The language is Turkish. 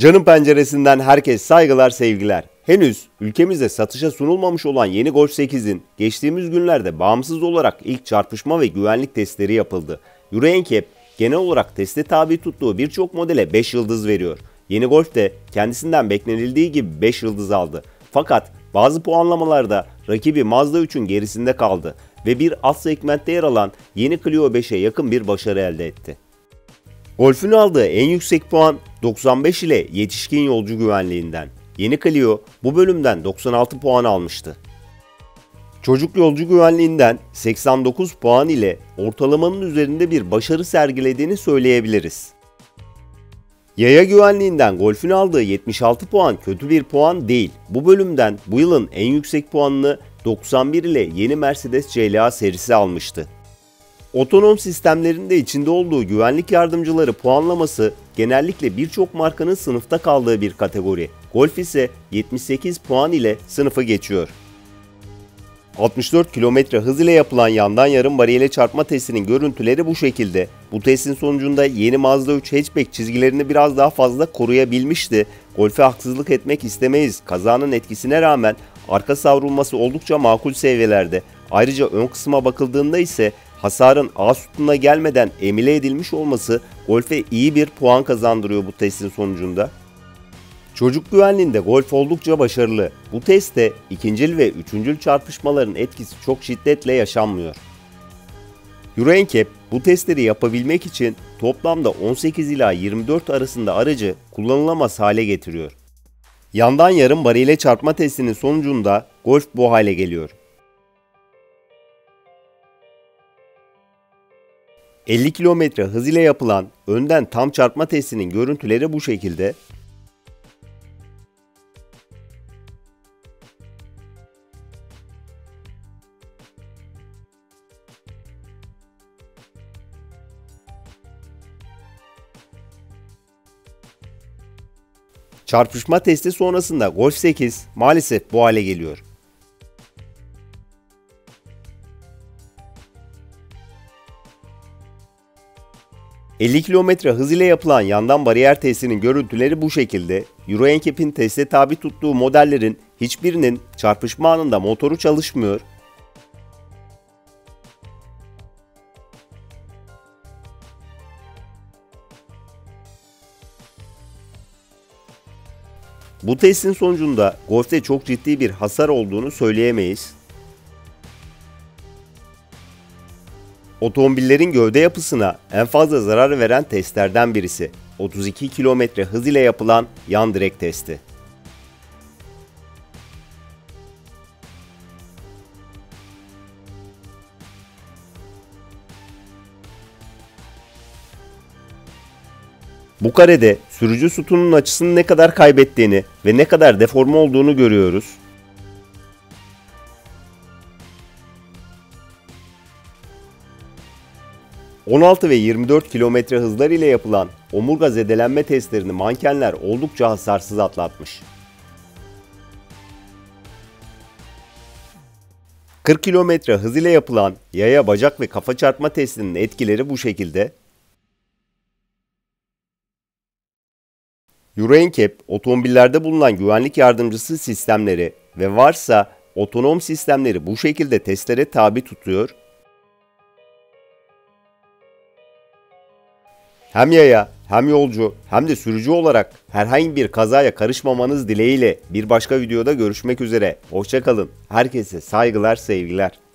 Canın Penceresi'nden herkes saygılar sevgiler. Henüz ülkemizde satışa sunulmamış olan yeni Golf 8'in geçtiğimiz günlerde bağımsız olarak ilk çarpışma ve güvenlik testleri yapıldı. Euro NCAP genel olarak teste tabi tuttuğu birçok modele 5 yıldız veriyor. Yeni Golf de kendisinden beklenildiği gibi 5 yıldız aldı. Fakat bazı puanlamalarda rakibi Mazda 3'ün gerisinde kaldı ve bir alt segmentte yer alan yeni Clio 5'e yakın bir başarı elde etti. Golf'ün aldığı en yüksek puan 95 ile yetişkin yolcu güvenliğinden. Yeni Clio bu bölümden 96 puan almıştı. Çocuk yolcu güvenliğinden 89 puan ile ortalamanın üzerinde bir başarı sergilediğini söyleyebiliriz. Yaya güvenliğinden Golf'ün aldığı 76 puan kötü bir puan değil. Bu bölümden bu yılın en yüksek puanını 91 ile yeni Mercedes CLA serisi almıştı. Otonom sistemlerinde içinde olduğu güvenlik yardımcıları puanlaması genellikle birçok markanın sınıfta kaldığı bir kategori. Golf ise 78 puan ile sınıfı geçiyor. 64 km hız ile yapılan yandan yarım bariyere çarpma testinin görüntüleri bu şekilde. Bu testin sonucunda yeni Mazda 3 hatchback çizgilerini biraz daha fazla koruyabilmişti. Golf'e haksızlık etmek istemeyiz. Kazanın etkisine rağmen arka savrulması oldukça makul seviyelerde. Ayrıca ön kısma bakıldığında ise hasarın A sütununa gelmeden emile edilmiş olması Golf'e iyi bir puan kazandırıyor bu testin sonucunda. Çocuk güvenliğinde Golf oldukça başarılı. Bu testte ikincil ve üçüncül çarpışmaların etkisi çok şiddetle yaşanmıyor. Euro NCAP bu testleri yapabilmek için toplamda 18 ila 24 arasında aracı kullanılamaz hale getiriyor. Yandan yarım bariyere çarpma testinin sonucunda Golf bu hale geliyor. 50 km hız ile yapılan önden tam çarpma testinin görüntüleri bu şekilde. Çarpışma testi sonrasında Golf 8 maalesef bu hale geliyor. "50 km hız ile yapılan yandan bariyer testinin görüntüleri bu şekilde. Euro NCAP'in teste tabi tuttuğu modellerin hiçbirinin çarpışma anında motoru çalışmıyor. Bu testin sonucunda Golf'te çok ciddi bir hasar olduğunu söyleyemeyiz. Otomobillerin gövde yapısına en fazla zarar veren testlerden birisi. 32 km hız ile yapılan yan direk testi. Bu karede sürücü sütununun açısını ne kadar kaybettiğini ve ne kadar deforme olduğunu görüyoruz. "16 ve 24 km hızlar ile yapılan omurga zedelenme testlerini mankenler oldukça hasarsız atlatmış. 40 km hız ile yapılan yaya bacak ve kafa çarpma testinin etkileri bu şekilde. Euro NCAP, otomobillerde bulunan güvenlik yardımcısı sistemleri ve varsa otonom sistemleri bu şekilde testlere tabi tutuyor. Hem yaya, hem yolcu, hem de sürücü olarak herhangi bir kazaya karışmamanız dileğiyle bir başka videoda görüşmek üzere. Hoşça kalın. Herkese saygılar, sevgiler.